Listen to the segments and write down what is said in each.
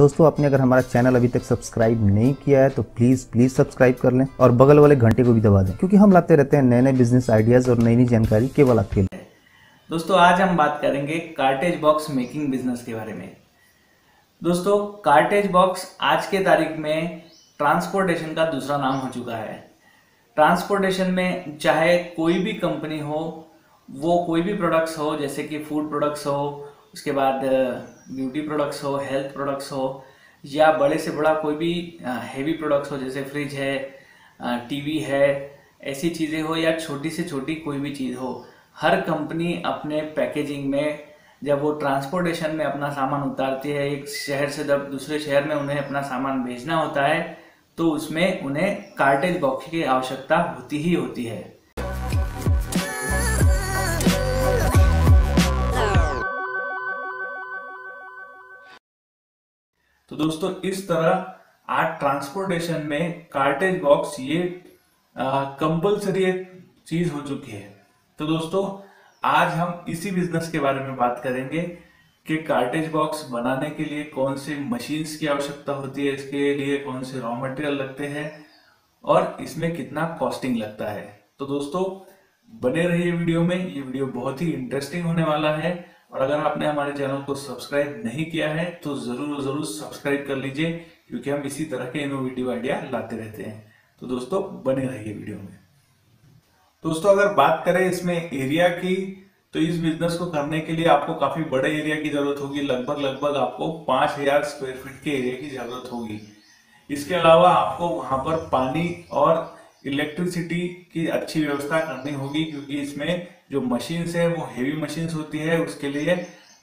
दोस्तों आपने अगर हमारा चैनल अभी तक सब्सक्राइब नहीं किया है तो प्लीज सब्सक्राइब कर लें और बगल वाले घंटे को भी दबा दें, क्योंकि हम लाते रहते हैं नए नए बिजनेस आइडियाज और नई नई जानकारी केवल आपके लिए। दोस्तों आज हम बात करेंगे कार्टेज बॉक्स मेकिंग बिजनेस के बारे में। दोस्तों कार्टेज बॉक्स आज के तारीख में ट्रांसपोर्टेशन का दूसरा नाम हो चुका है। ट्रांसपोर्टेशन में चाहे कोई भी कंपनी हो, वो कोई भी प्रोडक्ट्स हो, जैसे कि फूड प्रोडक्ट्स हो, उसके बाद ब्यूटी प्रोडक्ट्स हो, हेल्थ प्रोडक्ट्स हो, या बड़े से बड़ा कोई भी हैवी प्रोडक्ट्स हो, जैसे फ्रिज है, टीवी है, ऐसी चीज़ें हो, या छोटी से छोटी कोई भी चीज़ हो, हर कंपनी अपने पैकेजिंग में जब वो ट्रांसपोर्टेशन में अपना सामान उतारती है, एक शहर से जब दूसरे शहर में उन्हें अपना सामान भेजना होता है तो उसमें उन्हें कार्टेज बॉक्स की आवश्यकता होती ही होती है। तो दोस्तों इस तरह आज ट्रांसपोर्टेशन में कार्टेज बॉक्स ये कंपलसरी चीज हो चुकी है। तो दोस्तों आज हम इसी बिजनेस के बारे में बात करेंगे कि कार्टेज बॉक्स बनाने के लिए कौन से मशीन्स की आवश्यकता होती है, इसके लिए कौन से रॉ मटेरियल लगते हैं और इसमें कितना कॉस्टिंग लगता है। तो दोस्तों बने रहिए वीडियो में, ये वीडियो बहुत ही इंटरेस्टिंग होने वाला है। और अगर आपने हमारे चैनल को सब्सक्राइब नहीं किया है तो ज़रूर सब्सक्राइब कर लीजिए, क्योंकि हम इसी तरह के इनोवेटिव आइडिया लाते रहते हैं। तो दोस्तों बने रहिए वीडियो में। दोस्तों अगर बात करें इसमें एरिया की, तो इस बिजनेस को करने के लिए आपको काफी बड़े एरिया की जरूरत होगी। लगभग आपको 5000 स्क्वायर फीट के एरिया की जरूरत होगी। इसके अलावा आपको वहां पर पानी और इलेक्ट्रिसिटी की अच्छी व्यवस्था करनी होगी, क्योंकि इसमें जो मशीन्स है वो हेवी मशीन्स होती है, उसके लिए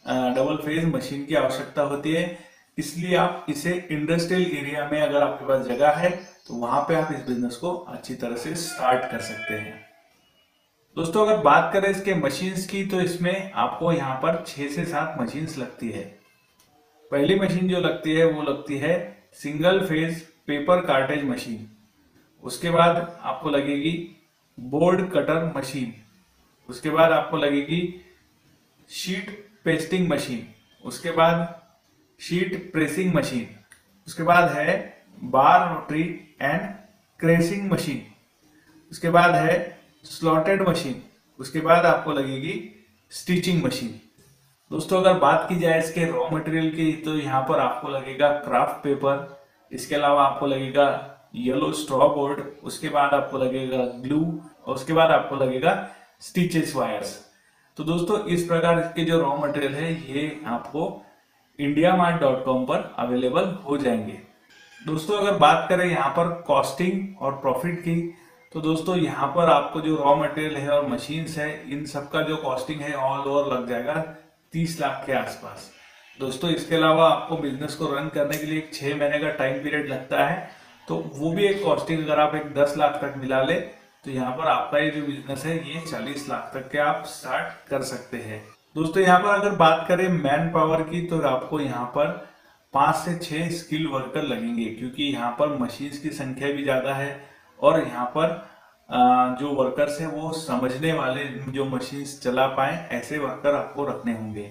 डबल फेज मशीन की आवश्यकता होती है। इसलिए आप इसे इंडस्ट्रियल एरिया में अगर आपके पास जगह है तो वहां पर आप इस बिजनेस को अच्छी तरह से स्टार्ट कर सकते हैं। दोस्तों अगर बात करें इसके मशीन्स की, तो इसमें आपको यहाँ पर 6 से 7 मशीन्स लगती है। पहली मशीन जो लगती है वो लगती है single phase paper cartage machine. उसके बाद आपको लगेगी बोर्ड कटर मशीन। उसके बाद आपको लगेगी शीट पेस्टिंग मशीन। उसके बाद शीट प्रेसिंग मशीन। उसके बाद है बार रोटरी एंड क्रेसिंग मशीन। उसके बाद है स्लॉटेड मशीन। उसके बाद आपको लगेगी स्टिचिंग मशीन। दोस्तों अगर बात की जाए इसके रॉ मटेरियल की, तो यहाँ पर आपको लगेगा क्राफ्ट पेपर, इसके अलावा आपको लगेगा येलो स्ट्रॉ बोर्ड, उसके बाद आपको लगेगा ग्लू और उसके बाद आपको लगेगा स्टिचेस वायर्स। तो दोस्तों इस प्रकार के जो रॉ मटेरियल है ये आपको indiamart.com पर अवेलेबल हो जाएंगे। दोस्तों अगर बात करें यहाँ पर कॉस्टिंग और प्रॉफिट की, तो दोस्तों यहाँ पर आपको जो रॉ मटेरियल है और मशीन्स है, इन सब का जो कॉस्टिंग है ऑल ओवर लग जाएगा 30 लाख के आसपास। दोस्तों इसके अलावा आपको बिजनेस को रन करने के लिए एक 6 महीने का टाइम पीरियड लगता है, तो वो भी एक कॉस्टिंग अगर आप एक 10 लाख तक मिला ले तो यहाँ पर आपका ये जो बिजनेस है ये 40 लाख तक के आप स्टार्ट कर सकते हैं। दोस्तों यहाँ पर अगर बात करें मैन पावर की, तो आपको यहाँ पर 5 से 6 स्किल वर्कर लगेंगे, क्योंकि यहाँ पर मशीन्स की संख्या भी ज़्यादा है और यहाँ पर जो वर्कर्स हैं वो समझने वाले, जो मशीन्स चला पाए, ऐसे वर्कर आपको रखने होंगे।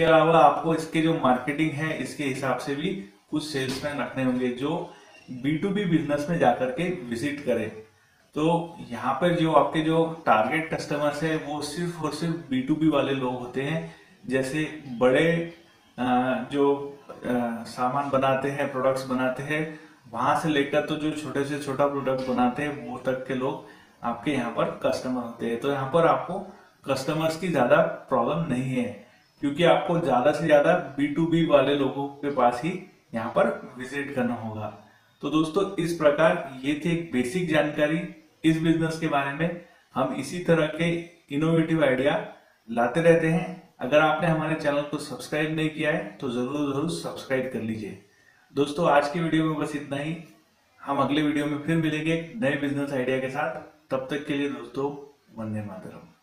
इसके अलावा आपको इसके जो मार्केटिंग है इसके हिसाब से भी कुछ सेल्समैन रखने होंगे जो B2B बिजनेस में जाकर के विजिट करें। तो यहाँ पर जो आपके जो टारगेट कस्टमर्स है वो सिर्फ और सिर्फ B2B वाले लोग होते हैं। जैसे बड़े जो सामान बनाते हैं, प्रोडक्ट्स बनाते हैं, वहां से लेकर तो जो छोटे से छोटा प्रोडक्ट बनाते हैं वो तक के लोग आपके यहाँ पर कस्टमर होते हैं। तो यहाँ पर आपको कस्टमर्स की ज्यादा प्रॉब्लम नहीं है क्योंकि आपको ज्यादा से ज्यादा B2B वाले लोगों के पास ही यहाँ पर विजिट करना होगा। तो दोस्तों इस प्रकार ये थी एक बेसिक जानकारी इस बिजनेस के बारे में। हम इसी तरह के इनोवेटिव आइडिया लाते रहते हैं। अगर आपने हमारे चैनल को सब्सक्राइब नहीं किया है तो जरूर जरूर सब्सक्राइब कर लीजिए। दोस्तों आज की वीडियो में बस इतना ही। हम अगले वीडियो में फिर मिलेंगे नए बिजनेस आइडिया के साथ। तब तक के लिए दोस्तों वंदे मातरम।